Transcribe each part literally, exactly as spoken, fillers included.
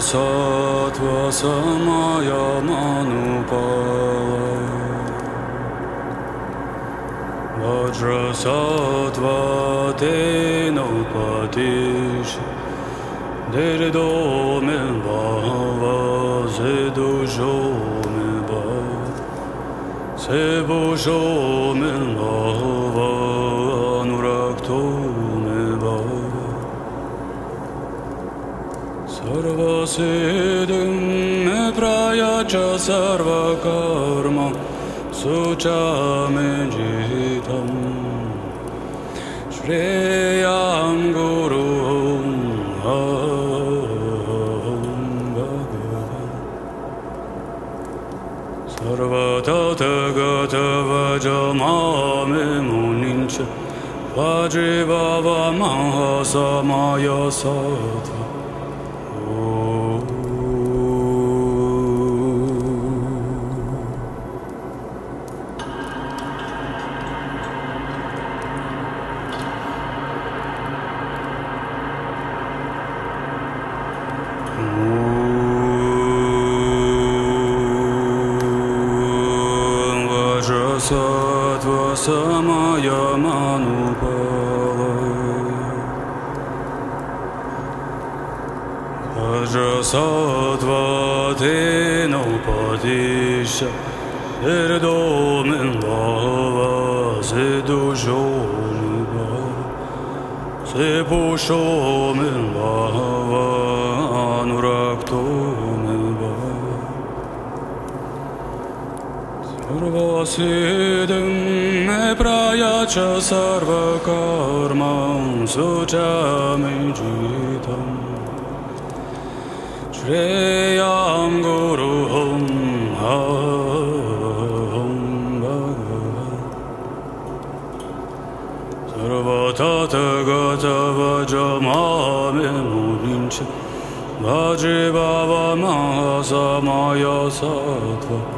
Твоя, Твоя самая Манупала, Ваджрасатва Тенопатиш, Дирдомен Бхава Сидушомен Бхава, Сибушомен Бхава Анурактомен Бхава. Sarva siddhim me prayacha sarva karma sucha me jitam Shreyam Guru Om Bhagavan Sarva tatagata vajamame munincha Vajribhava mahasamaya sattva Satva samaya manupala Vajrasatva tenopadisha Irdomen bhava siddhushon bhava Sipushomen bhava anuraktomen bhava Sarva siddhim me prayacha sarva karmam suchami jitam Shreyam Guru Om Bhagavan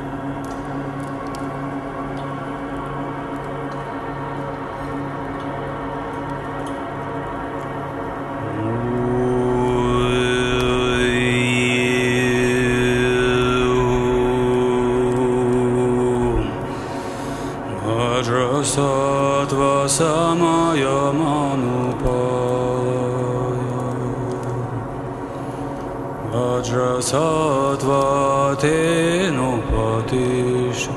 Sarva tatagata vajamame munincha Vajribhava mahasamaya sattva Vajrasattva samaya manupala Vajrasattva tenopatisha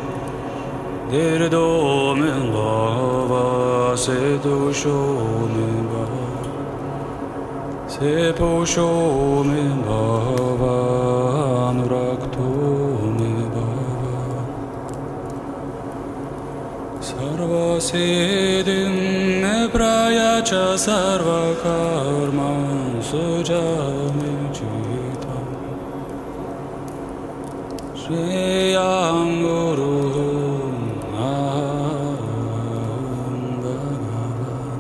Dirdomen bhava siddhushomen bhava Sipushomen bhava anuraktomen bhava Sarva siddhim me prayacha sarva karmam sujami jitam Shreyam Guru Om Bhagavan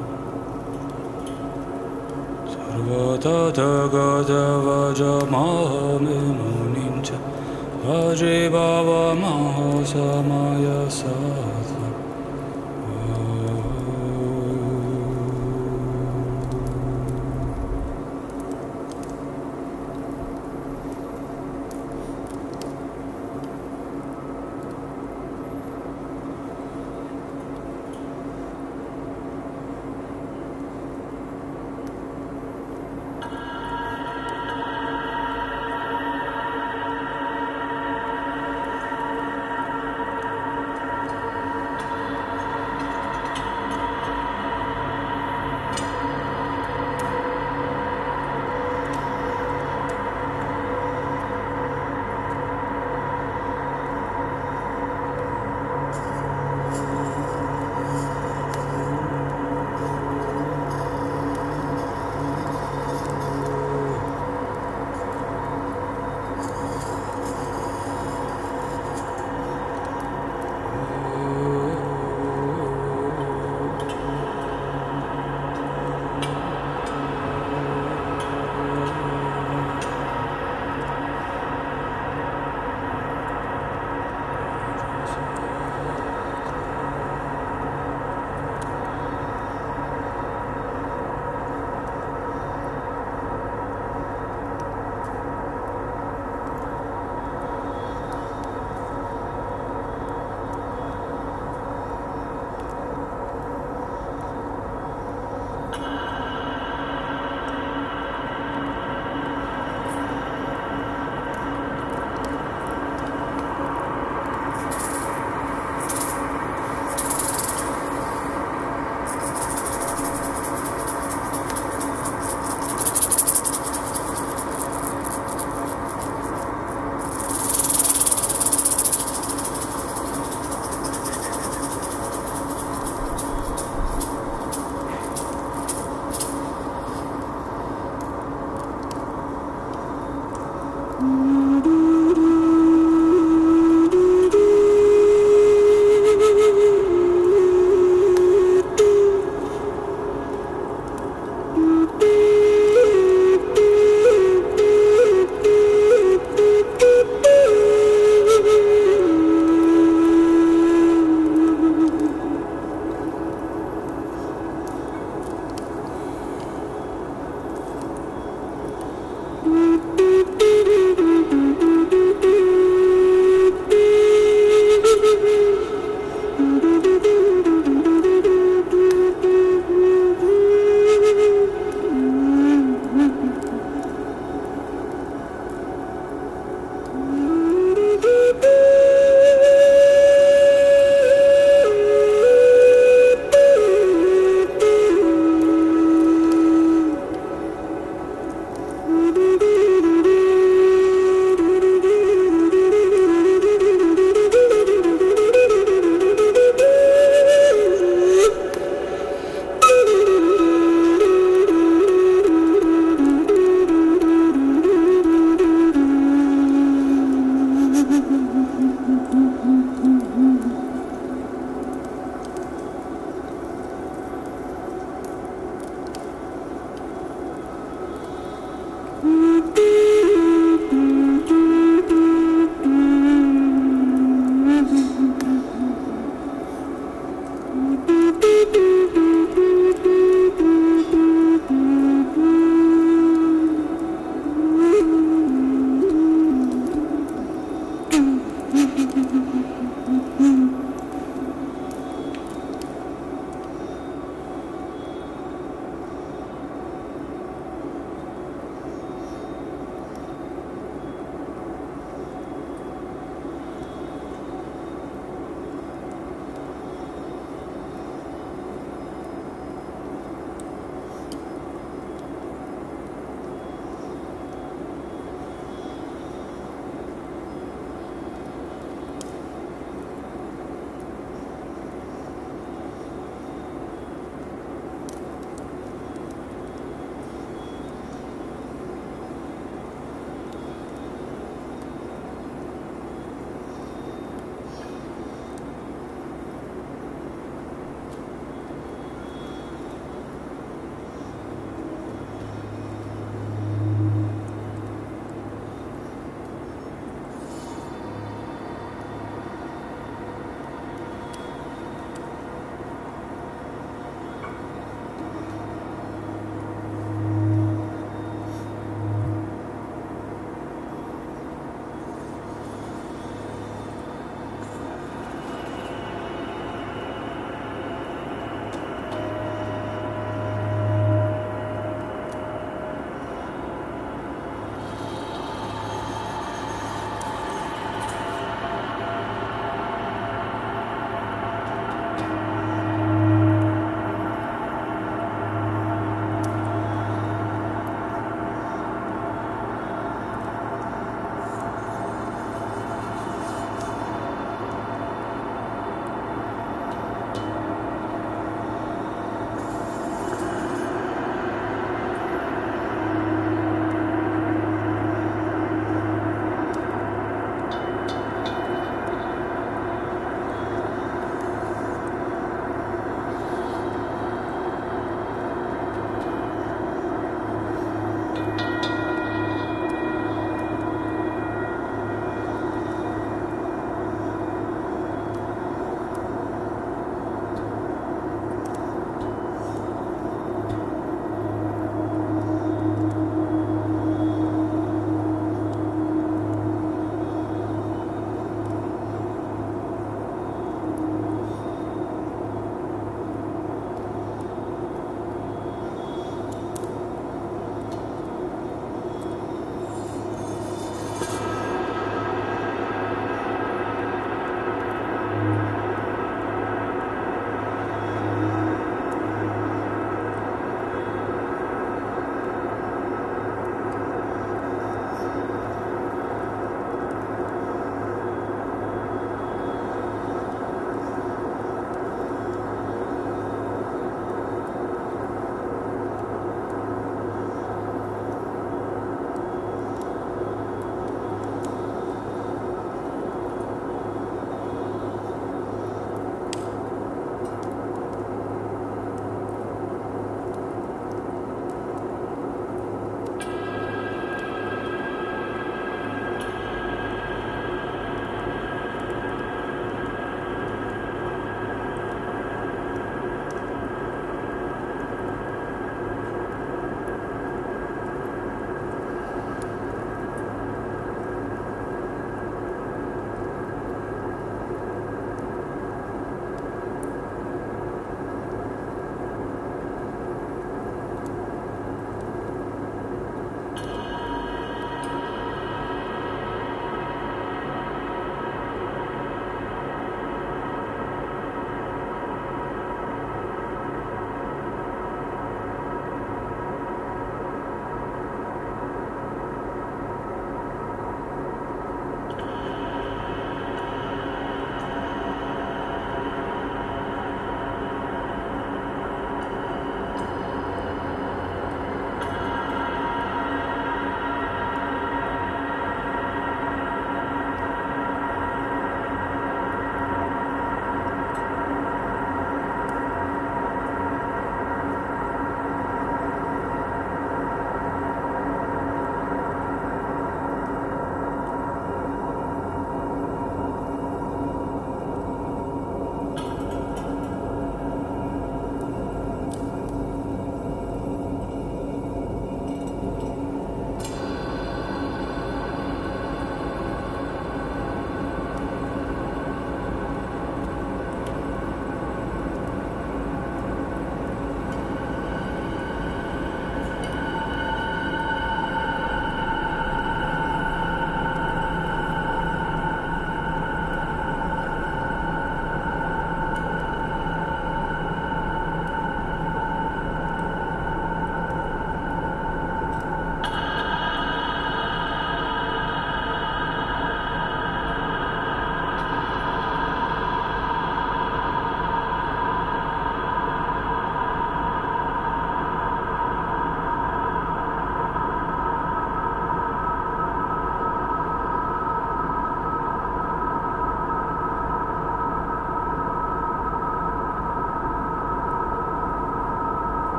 Sarva tatagata vajamame munincha Vajribhava mahasamaya sattva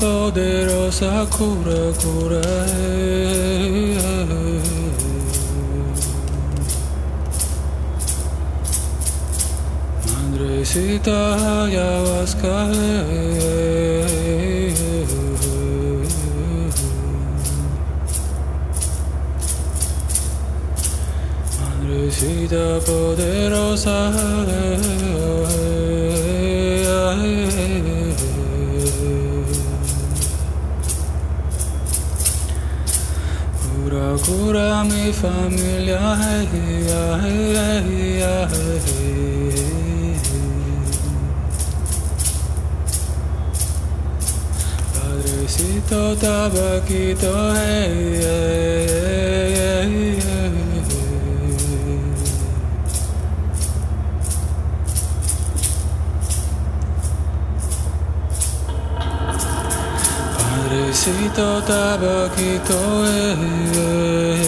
Poderosa sa cura cura Andresita ayahuasca Andresita poderosa Cura mi familia, hey, hey, hey, hey, hey. Padrecito tabaquito, hey, hey, hey, hey. Padrecito tabaquito, eh, eh, eh, eh.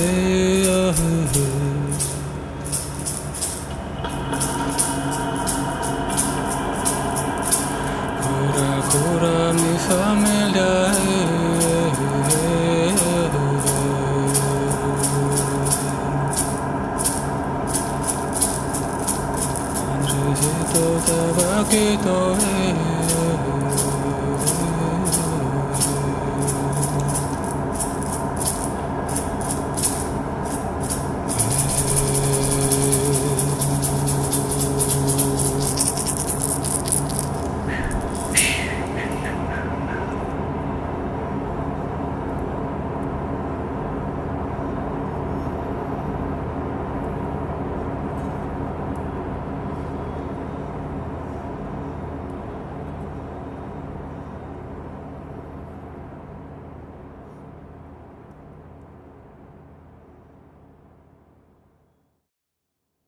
Cura, cura mi familia, eh, eh, eh. Padrecito tabaquito, eh.